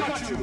Pikachu!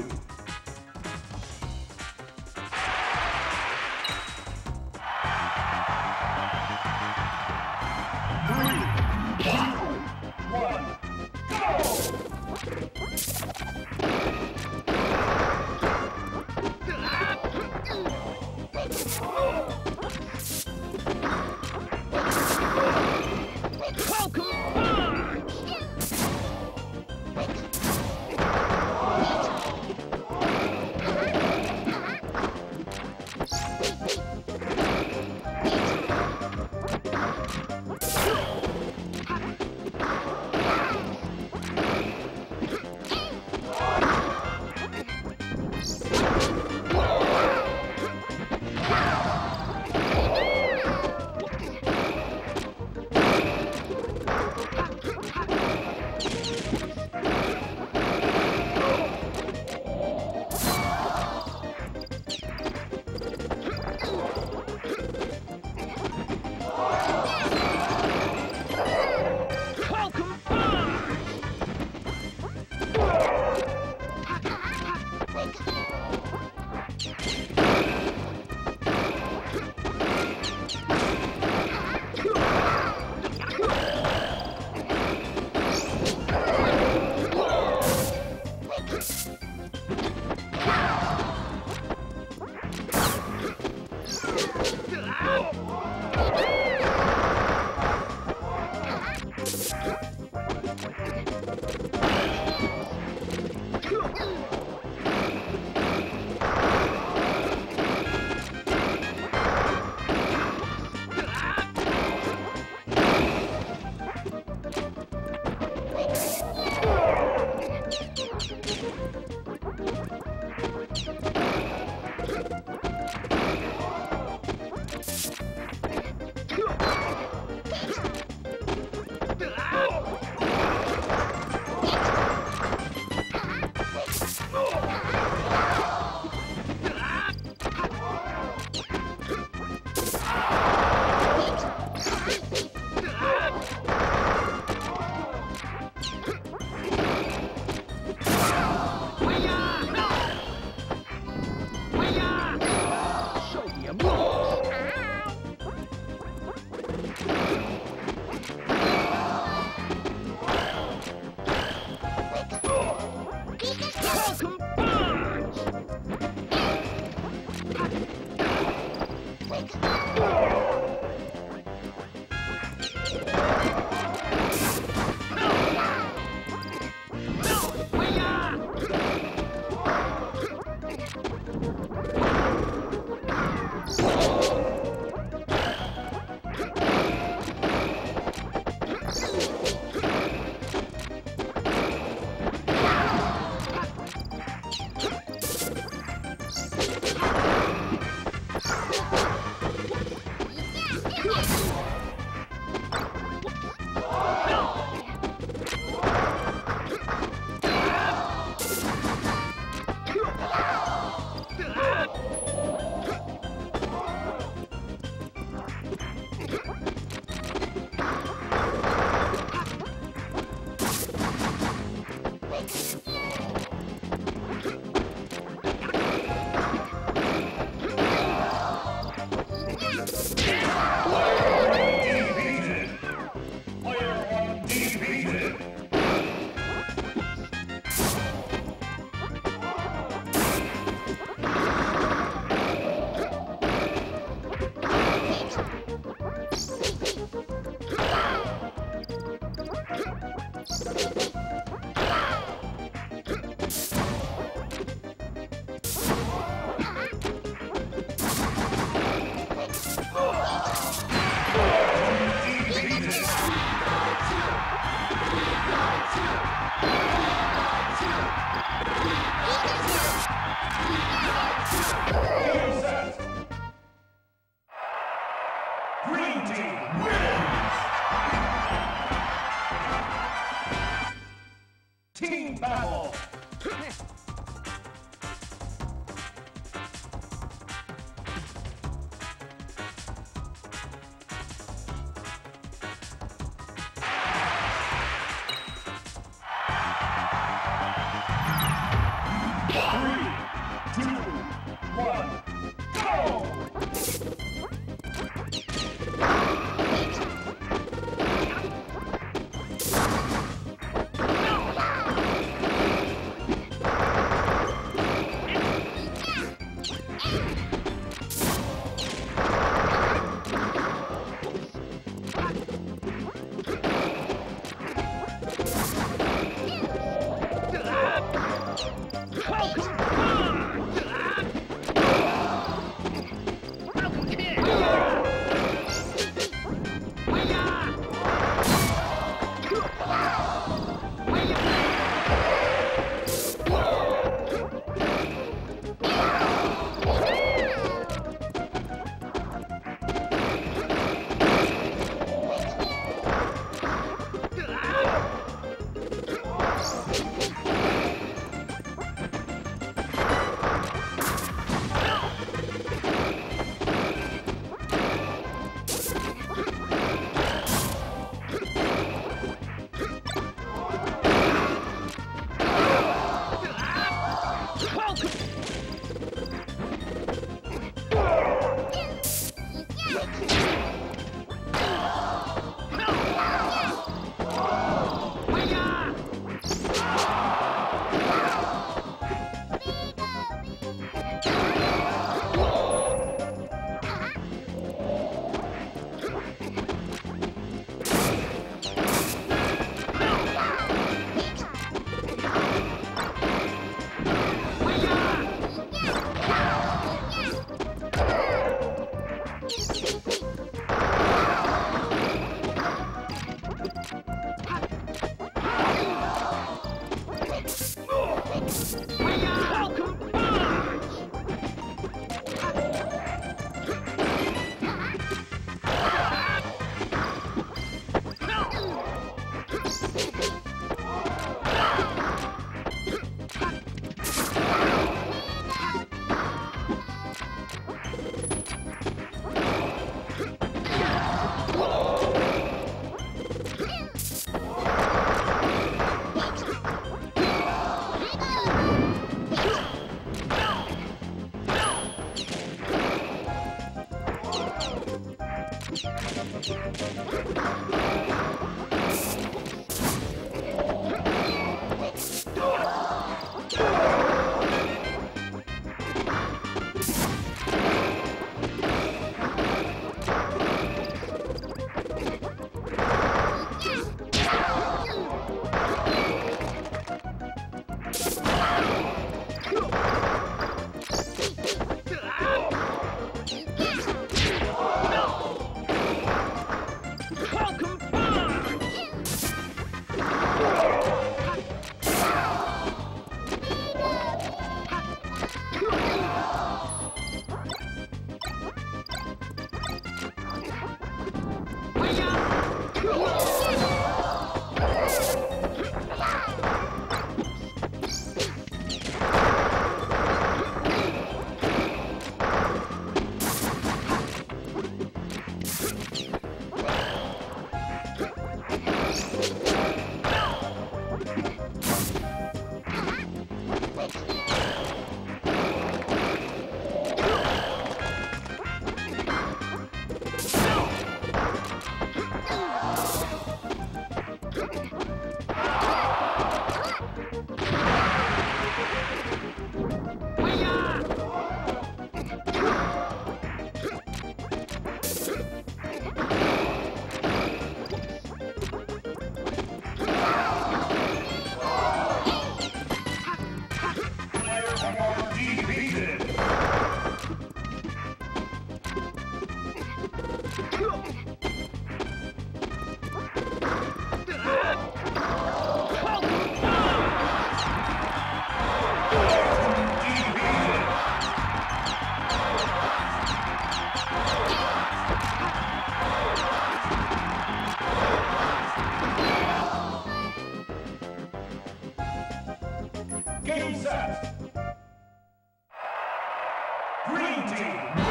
Green team!